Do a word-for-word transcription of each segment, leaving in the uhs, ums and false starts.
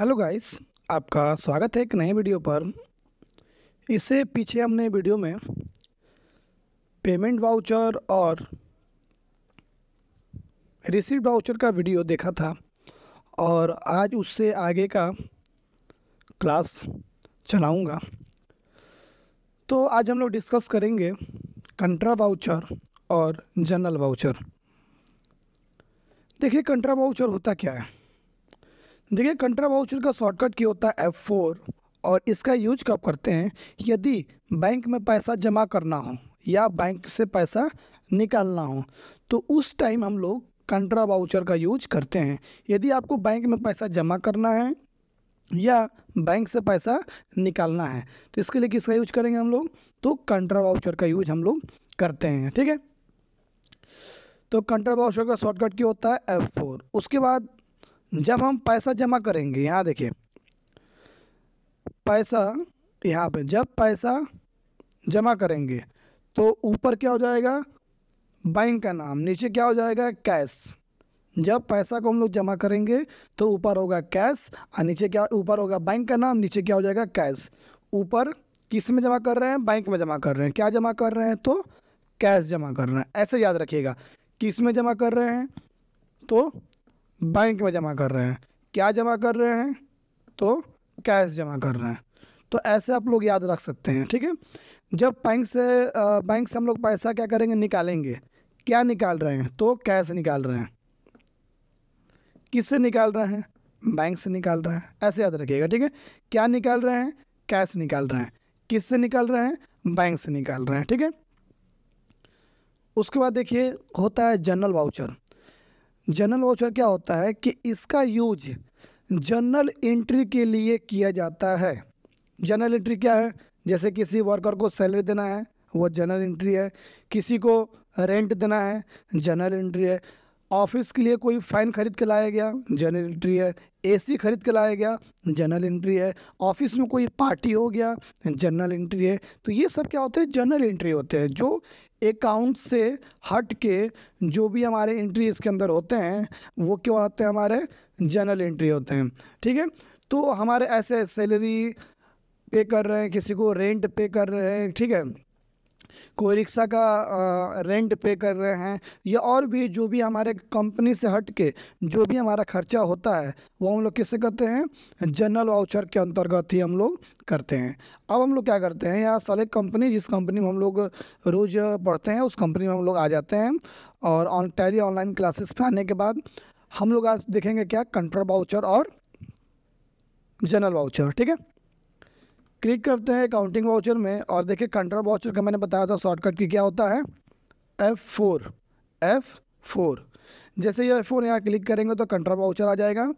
Hello guys, आपका स्वागत है एक नए वीडियो पर। इससे पीछे हमने वीडियो में पेमेंट वाउचर और रिसीट वाउचर का वीडियो देखा था और आज उससे आगे का क्लास चलाऊंगा। तो आज हम लोग डिस्कस करेंगे कंट्रा वाउचर और जनरल वाउचर। देखिए कंट्रा वाउचर होता क्या है। देखिए कंट्रा वाउचर का शॉर्टकट की होता है एफ फोर और इसका यूज कब करते हैं, यदि बैंक में पैसा जमा करना हो या बैंक से पैसा निकालना हो तो उस टाइम हम लोग कंट्रा वाउचर का यूज करते हैं। यदि आपको बैंक में पैसा जमा करना है या बैंक से पैसा निकालना है तो इसके लिए किसका यूज करेंगे हम लोग, तो कंट्रा वाउचर का यूज हम लोग करते हैं। ठीक है, तो कंट्रा वाउचर का शॉर्टकट क्या होता है एफ फोर। उसके बाद जब हम पैसा जमा करेंगे, यहाँ देखिए पैसा, यहाँ पे जब पैसा जमा करेंगे तो ऊपर क्या हो जाएगा बैंक का नाम, नीचे क्या हो जाएगा कैश। जब पैसा को हम लोग जमा करेंगे तो ऊपर होगा कैश और नीचे क्या, ऊपर होगा बैंक का नाम, नीचे क्या हो जाएगा कैश। ऊपर किस में जमा कर रहे हैं, बैंक में जमा कर रहे हैं। क्या जमा कर रहे हैं, तो कैश जमा कर रहे हैं। ऐसे याद रखिएगा, किस में जमा कर रहे हैं तो बैंक में जमा कर रहे हैं, क्या जमा कर रहे हैं तो कैश जमा कर रहे हैं। तो ऐसे आप लोग याद रख सकते हैं। ठीक है, जब बैंक से बैंक से हम लोग पैसा क्या करेंगे, निकालेंगे। क्या निकाल रहे हैं, तो कैश निकाल रहे हैं। किससे निकाल रहे हैं, बैंक से निकाल रहे हैं। ऐसे याद रखिएगा। ठीक है, क्या निकाल रहे हैं, कैश निकाल रहे हैं। किससे निकाल रहे हैं, बैंक से निकाल रहे हैं। ठीक है, उसके बाद देखिए होता है जनरल वाउचर। जनरल वाउचर क्या होता है कि इसका यूज जनरल एंट्री के लिए किया जाता है। जनरल एंट्री क्या है, जैसे किसी वर्कर को सैलरी देना है, वो जनरल एंट्री है। किसी को रेंट देना है, जनरल एंट्री है। ऑफिस के लिए कोई फ़ैन खरीद के लाया गया, जनरल एंट्री है। एसी खरीद के लाया गया, जनरल एंट्री है। ऑफिस में कोई पार्टी हो गया, जनरल एंट्री है। तो ये सब क्या होते हैं, जनरल एंट्री होते हैं, जो अकाउंट से हट के जो भी हमारे एंट्री इसके अंदर होते हैं वो क्या होते हैं, हमारे जनरल एंट्री होते हैं। ठीक है, तो हमारे ऐसे सैलरी पे कर रहे हैं, किसी को रेंट पे कर रहे हैं, ठीक है, कोई रिक्शा का रेंट पे कर रहे हैं, या और भी जो भी हमारे कंपनी से हट के जो भी हमारा खर्चा होता है वो हम लोग किससे करते हैं, जनरल वाउचर के अंतर्गत ही हम लोग करते हैं। अब हम लोग क्या करते हैं, यहाँ साले कंपनी, जिस कंपनी में हम लोग रोज़ पढ़ते हैं उस कंपनी में हम लोग आ जाते हैं और ऑन टैली ऑनलाइन क्लासेस पर आने के बाद हम लोग आज देखेंगे क्या, कंट्रा वाउचर और जनरल वाउचर। ठीक है, क्लिक करते हैं अकाउंटिंग वाउचर में और देखिए कंट्रा वाउचर का मैंने बताया था शॉर्टकट की क्या होता है एफ फोर एफ फोर। जैसे ये एफ फोर यहाँ क्लिक करेंगे तो कंट्रा वाउचर आ जाएगा।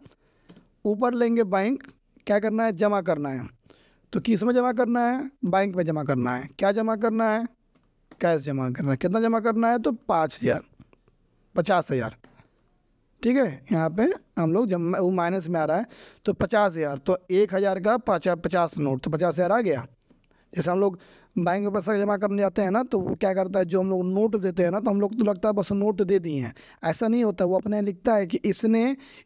ऊपर लेंगे बैंक, क्या करना है, जमा करना है। तो किस में जमा करना है, बैंक में जमा करना है। क्या जमा करना है, कैश जमा करना है। कितना जमा करना है, तो पाँच हज़ार पचास हज़ार ठीक है, यहाँ पे हम लोग जब वो माइनस में आ रहा है तो पचास हज़ार, तो एक हज़ार का पचास पचास नोट, तो पचास हज़ार आ गया। जैसे हम लोग बैंक में पैसा जमा करने जाते हैं ना तो वो क्या करता है, जो हम लोग नोट देते हैं ना तो हम लोग तो लगता है बस नोट दे दिए हैं, ऐसा नहीं होता। वो अपने लिखता है कि इसने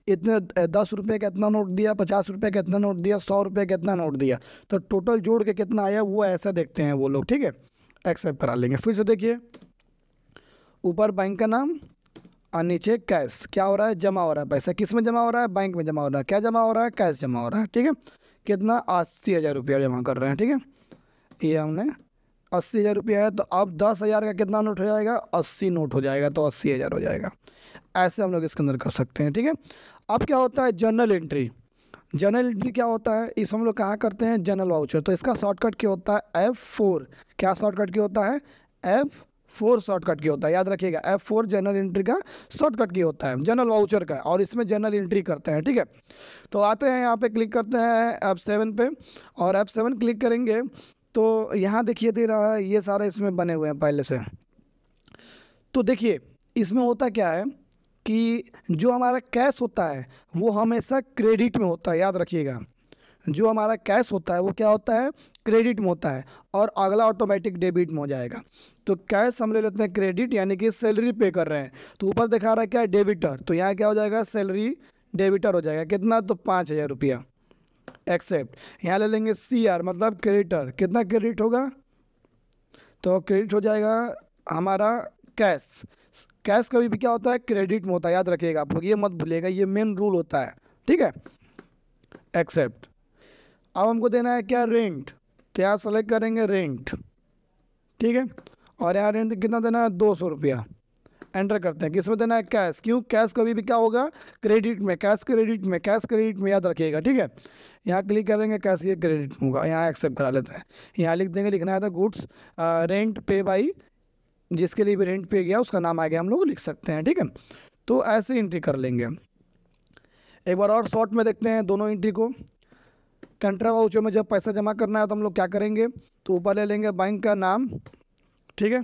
इतने दस रुपये का इतना नोट दिया, पचास रुपये का इतना नोट दिया, सौ रुपये का इतना नोट दिया, तो टोटल जोड़ के कितना आया वो ऐसा देखते हैं वो लोग। ठीक है, एक्सेप्ट करा लेंगे। फिर से देखिए ऊपर बैंक का नाम और नीचे कैश। क्या हो रहा है, जमा हो रहा है पैसा। किस में जमा हो रहा है, बैंक में जमा हो रहा है। क्या जमा हो रहा है, कैश जमा हो रहा है। ठीक है, कितना, अस्सी हज़ार रुपया जमा कर रहे हैं। ठीक है, ये हमने अस्सी हज़ार रुपया है, तो अब दस हज़ार का कितना नोट हो जाएगा, अस्सी नोट हो जाएगा, तो अस्सी हज़ार हो जाएगा। ऐसे हम लोग इसके अंदर कर सकते हैं। ठीक है, अब क्या होता है जनरल एंट्री। जनरल एंट्री क्या होता है, इस हम लोग कहाँ करते हैं, जनरल वाउचर। तो इसका शॉर्टकट क्या होता है एफ फोर। क्या शॉर्टकट क्या होता है, एफ फोर शॉर्टकट की होता है। याद रखिएगा एफ फोर जनरल एंट्री का शॉर्टकट की होता है, जनरल वाउचर का, और इसमें जनरल एंट्री करते हैं। ठीक है, तो आते हैं यहाँ पे, क्लिक करते हैं एफ सेवन पे और एफ सेवन क्लिक करेंगे तो यहाँ देखिए दे रहा है, ये सारे इसमें बने हुए हैं पहले से। तो देखिए इसमें होता क्या है कि जो हमारा कैश होता है वो हमेशा क्रेडिट में होता है। याद रखिएगा, जो हमारा कैश होता है वो क्या होता है, क्रेडिट में होता है और अगला ऑटोमेटिक डेबिट में हो जाएगा। तो कैश हम ले लेते हैं क्रेडिट, यानी कि सैलरी पे कर रहे हैं, तो ऊपर दिखा रहा है क्या, डेबिटर। तो यहाँ क्या हो जाएगा, सैलरी डेबिटर हो जाएगा। कितना, तो पाँच हज़ार रुपया। एक्सेप्ट। यहाँ ले लेंगे सी आर मतलब क्रेडिटर, कितना क्रेडिट होगा तो क्रेडिट हो जाएगा हमारा कैश। कैश कभी भी क्या होता है क्रेडिट में होता है, याद रखिएगा आप लोग, ये मत भूलिएगा, ये मेन रूल होता है, ठीक है। एक्सेप्ट। अब हमको देना है क्या रेंट, तो यहाँ सेलेक्ट करेंगे रेंट, ठीक है। और यहाँ रेंट कितना देना है दो सौ रुपया, एंटर करते हैं। किसमें देना है कैश, क्यों कैश कभी भी क्या होगा क्रेडिट में, कैश क्रेडिट में, कैश क्रेडिट में, याद रखिएगा, ठीक है। यहाँ क्लिक करेंगे कैश ये क्रेडिट होगा, यहाँ एक्सेप्ट करा लेते हैं। यहाँ लिख देंगे, लिखना है था गुड्स रेंट पे बाई, जिसके लिए भी रेंट पे गया उसका नाम आ गया, हम लोग लिख सकते हैं, ठीक है। तो ऐसे एंट्री कर लेंगे। एक बार और शॉर्ट में देखते हैं दोनों एंट्री को। कंट्रा वाउचर में जब पैसा जमा करना है तो हम लोग क्या करेंगे, तो ऊपर ले लेंगे बैंक का नाम, ठीक है।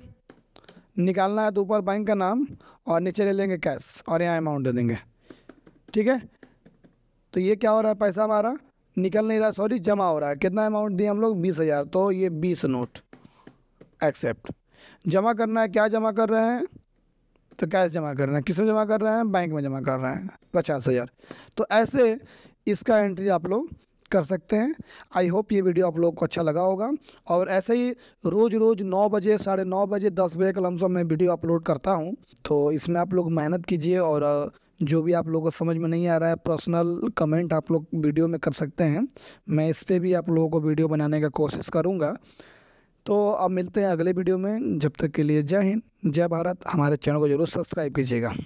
निकालना है तो ऊपर बैंक का नाम और नीचे ले लेंगे कैश और यहाँ अमाउंट दे देंगे, ठीक है। तो ये क्या हो रहा है, पैसा हमारा निकल नहीं रहा, सॉरी जमा हो रहा है। कितना अमाउंट दिए हम लोग बीस हज़ार, तो ये बीस नोट। एक्सेप्ट। जमा करना है, क्या जमा कर रहे हैं तो कैश जमा कर रहे हैं, किस में जमा कर रहे हैं बैंक में जमा कर रहे हैं पचास हज़ार। तो ऐसे इसका एंट्री आप लोग कर सकते हैं। आई होप ये वीडियो आप लोगों को अच्छा लगा होगा। और ऐसे ही रोज़ रोज़ नौ बजे साढ़े नौ बजे दस बजे कलमसम में वीडियो अपलोड करता हूँ, तो इसमें आप लोग मेहनत कीजिए। और जो भी आप लोगों को समझ में नहीं आ रहा है पर्सनल कमेंट आप लोग वीडियो में कर सकते हैं, मैं इस पर भी आप लोगों को वीडियो बनाने का कोशिश करूँगा। तो अब मिलते हैं अगले वीडियो में, जब तक के लिए जय हिंद जय भारत। हमारे चैनल को ज़रूर सब्सक्राइब कीजिएगा।